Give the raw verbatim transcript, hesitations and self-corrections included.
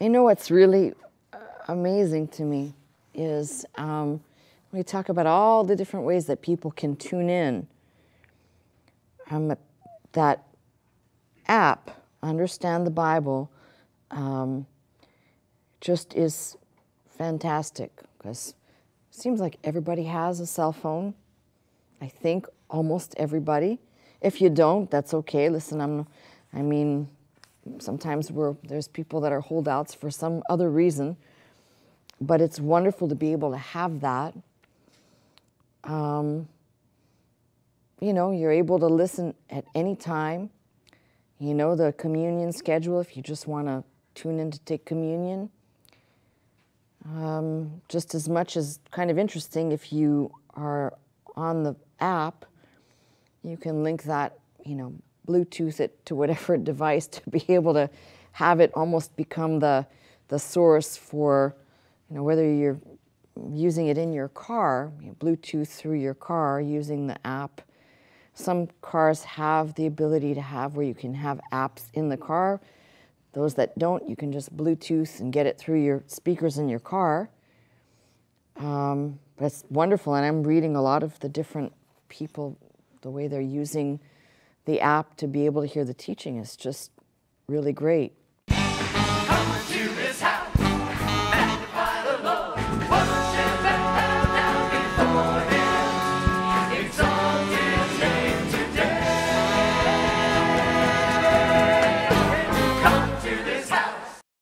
You know what's really amazing to me is um, we talk about all the different ways that people can tune in. Um, that app, Understand the Bible, um, just is fantastic because it seems like everybody has a cell phone. I think almost everybody. If you don't, that's okay. Listen, I'm, I mean, sometimes we're, there's people that are holdouts for some other reason, but it's wonderful to be able to have that. Um, you know, you're able to listen at any time. You know, the communion schedule, if you just want to tune in to take communion. Um, just as much as kind of interesting, if you are on the app, you can link that, you know, Bluetooth it to whatever device to be able to have it almost become the, the source for, you know, whether you're using it in your car, you know, Bluetooth through your car using the app. Some cars have the ability to have where you can have apps in the car. Those that don't, you can just Bluetooth and get it through your speakers in your car. Um, but it's wonderful, and I'm reading a lot of the different people, the way they're using the app to be able to hear the teaching is just really great.